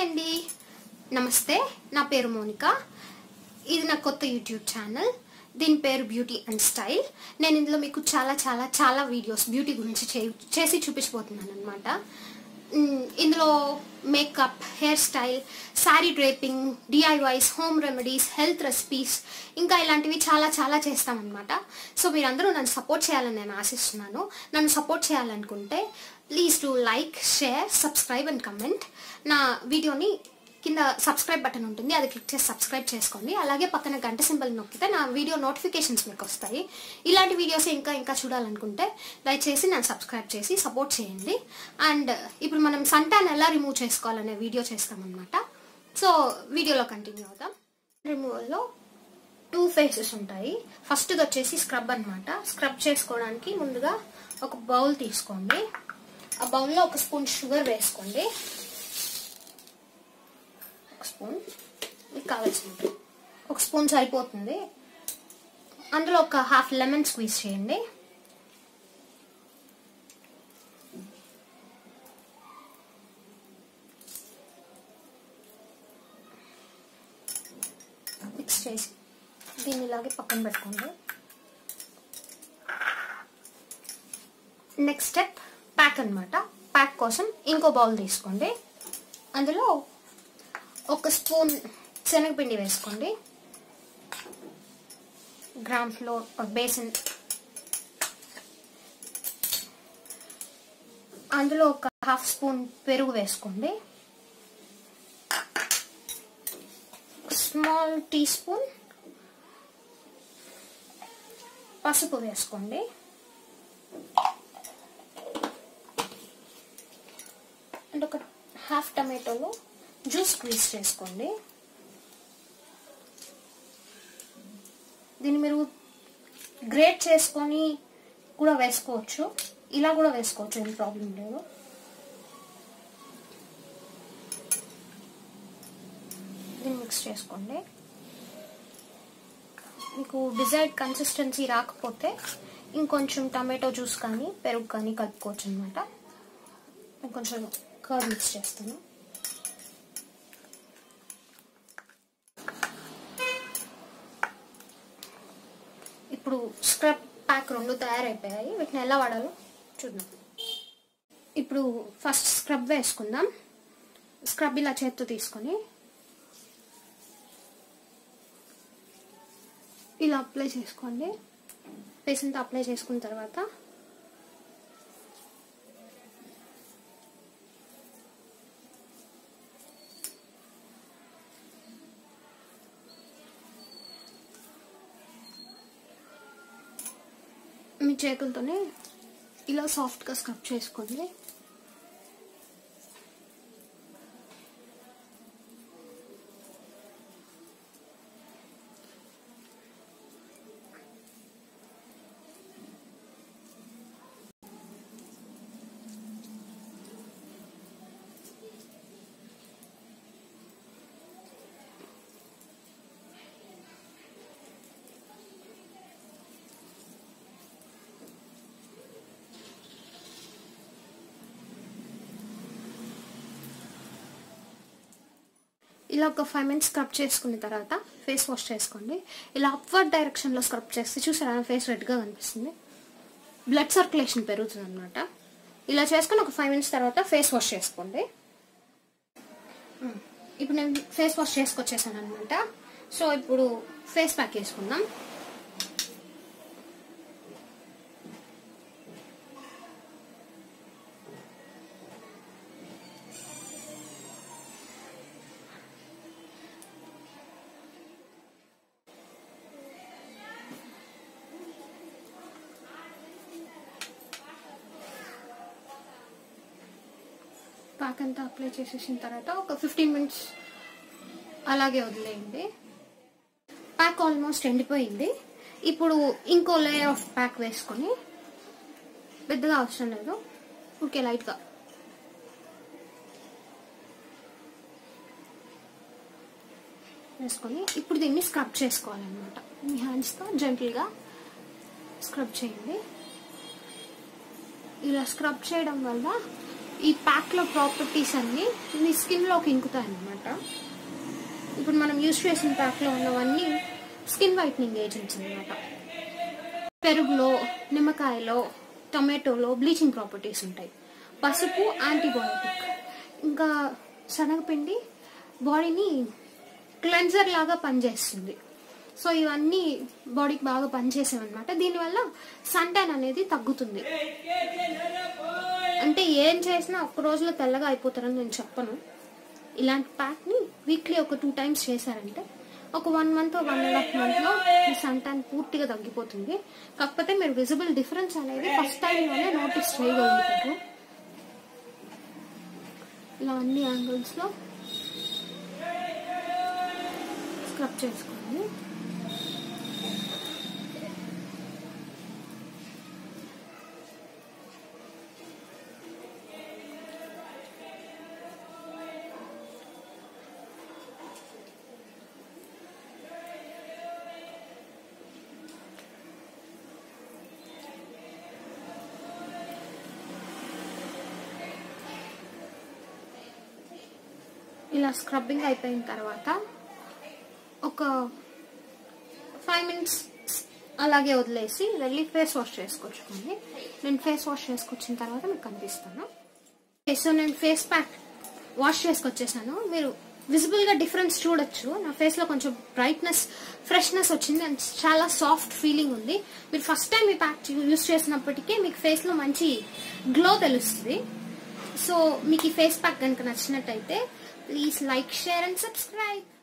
Hi Andy. Namaste. Na peru Monica. This is my YouTube channel. Din peru Beauty and Style. Nen indulo meeku chala videos beauty gurinchi chesi chupistunnanu annamata. Indulo makeup, hairstyle, saree draping, DIYs, home remedies, health recipes inka ilantivi chala chestam annamata. So meerandaru nannu support cheyalani nenu aashistunnanu. Nannu support cheyalanunte please do like, share, subscribe and comment. Na video ni కింద subscribe button ఉంటుంది అది click చేసి subscribe చేసుకోండి అలాగే పక్కన గంట symbol నొక్కితే నా వీడియో నోటిఫికేషన్స్ మీకు వస్తాయి ఇలాంటి వీడియోస్ ఇంకా చూడాలనుకుంటే దయచేసి నన్ను సబ్స్క్రైబ్ చేసి సపోర్ట్ చేయండి అండ్ ఇప్పుడు మనం సన్ టాన్ ఎలా రిమూవ్ చేసుకోవాలనే వీడియో చేస్తాం అన్నమాట సో వీడియోలో కంటిన్యూ అవుదాం రిమూవల్ లో టూ ఫేసెస్ ఉంటాయి ఫస్ట్ ది వచ్చేసి స్క్రబ్ అన్నమాట స్క్రబ్ చేసుకోవడానికి ముందుగా ఒక బౌల్ తీసుకోండి ఆ బౌల్ లో ఒక స్పూన్ షుగర్ వేసుకోండి స్పూన్ కావాల్సినంత ఒక స్పూన్ సరిపోతుంది అందులో ఒక హాఫ్ లెమన్ స్క్వీజ్ చేయండి మిక్స్ చేసి దీన్ని ఇలాగే పక్కన పెట్టుకోండి నెక్స్ట్ స్టెప్ ప్యాక్ అన్నమాట ప్యాక్ కోసం ఇంకో బౌల్ తీసుకోండి అందులో ఒక స్పూన్ శనగపిండి వేసుకోండి గ్రామ్ ఫ్లోర్ బేసన్ అందులో ఒక హాఫ్ స్పూన్ పెరుగు వేసుకోండి స్మాల్ టీ స్పూన్ పసుపు వేసుకోండి అండ్ ఒక హాఫ్ టమాటోలు జ్యూస్ స్క్వీజ్ చేసుకోండి దీన్ని మీరు గ్రేట్ చేసుకొని కూడా వేసుకోవచ్చు ఇలా కూడా వేసుకోవచ్చు ఏం ప్రాబ్లం లేదు దీన్ని మిక్స్ చేసుకోండి మీకు డిజైర్డ్ కన్సిస్టెన్సీ రాకపోతే ఇంకొంచెం టమాటో జ్యూస్ కానీ పెరుగు కానీ కలుపుకోవచ్చు అనమాట నేను కొంచెం కర్డ్ మిక్స్ చేస్తాను ఇప్పుడు స్క్రబ్ ప్యాక్ రెండు తయారైపోయాయి వీటిని ఎలా వాడాలో చూద్దాం ఇప్పుడు ఫస్ట్ స్క్రబ్ వేసుకుందాం స్క్రబ్ ఇలా చేత్తో తీసుకొని ఇలా అప్లై చేసుకోండి పేస్ట్తో అప్లై చేసుకున్న తర్వాత మీ చేతులతోనే ఇలా సాఫ్ట్గా స్క్రబ్ చేసుకోండి ఇలా ఒక 5 minutes స్క్రబ్ చేసుకున్న తర్వాత ఫేస్ వాష్ చేసుకోండి ఇలా అప్వర్డ్ డైరెక్షన్లో స్క్రబ్ చేస్తే చూసారా ఫేస్ రెడ్గా కనిపిస్తుంది బ్లడ్ సర్క్యులేషన్ పెరుగుతుంది అనమాట ఇలా చేసుకుని ఒక 5 minutes తర్వాత ఫేస్ వాష్ చేసుకోండి ఇప్పుడు నేను ఫేస్ వాష్ చేసుకొచ్చేసాను అనమాట సో ఇప్పుడు ఫేస్ ప్యాక్ వేసుకుందాం ప్యాక్ అంతా అప్లై చేసేసిన తర్వాత ఒక 15 minutes అలాగే వదిలేయండి ప్యాక్ ఆల్మోస్ట్ ఎండిపోయింది ఇప్పుడు ఇంకో లేయర్ ఆఫ్ ప్యాక్ వేసుకొని పెద్దగా అవసరం లేదు ఓకే లైట్గా వేసుకొని ఇప్పుడు దీన్ని స్క్రబ్ చేసుకోవాలన్నమాట మీ హ్యాండ్స్తో జెంటిల్గా స్క్రబ్ చేయండి ఇలా స్క్రబ్ చేయడం వల్ల ఈ ప్యాక్లో ప్రాపర్టీస్ అన్నీ మీ స్కిన్లోకి ఇంకుతాయి అన్నమాట. ఇప్పుడు మనం యూజ్ చేసిన ప్యాక్లో ఉన్నవన్నీ స్కిన్ వైట్నింగ్ ఏజెంట్స్ అన్నమాట. పెరుగులో, నిమ్మకాయలో, టొమాటోలో బ్లీచింగ్ ప్రాపర్టీస్ ఉంటాయి. పసుపు యాంటీబయాటిక్, ఇంకా శనగపిండి బాడీని క్లెన్జర్ లాగా పనిచేస్తుంది. సో ఇవన్నీ బాడీకి బాగా పనిచేసేవన్నమాట. దీనివల్ల సన్ ట్యాన్ అనేది తగ్గుతుంది. అంటే ఏం చేసినా ఒక్క రోజులో తెల్లగా అయిపోతారని నేను చెప్పను. ఇలాంటి ప్యాక్ని వీక్లీ 2 times చేశారంటే ఒక 1 month 1.5 monthలో మీ సన్ ట్యాన్ పూర్తిగా తగ్గిపోతుంది. కాకపోతే మీరు విజిబుల్ డిఫరెన్స్ అనేది ఫస్ట్ టైంలోనే నోటీస్ చేయగలుగుతారు. ఇలా అన్ని యాంగిల్స్లో స్క్రబ్ చేసుకోండి. ఇలా స్క్రబ్బింగ్ అయిపోయిన తర్వాత ఒక 5 minutes అలాగే వదిలేసి వెళ్ళి ఫేస్ వాష్ చేసుకొచ్చుకోండి. నేను ఫేస్ వాష్ చేసుకొచ్చిన తర్వాత మీకు కనిపిస్తాను. సో నేను ఫేస్ ప్యాక్ వాష్ చేసుకొచ్చేసాను. మీరు విజిబుల్గా డిఫరెన్స్ చూడొచ్చు. నా ఫేస్లో కొంచెం బ్రైట్నెస్, ఫ్రెష్నెస్ వచ్చింది అండ్ చాలా సాఫ్ట్ ఫీలింగ్ ఉంది. మీరు ఫస్ట్ టైం ఈ ప్యాక్ యూజ్ చేసినప్పటికీ మీకు ఫేస్లో మంచి గ్లో తెలుస్తుంది. సో మీకు ఈ ఫేస్ ప్యాక్ కనుక నచ్చినట్టయితే please like, share and subscribe.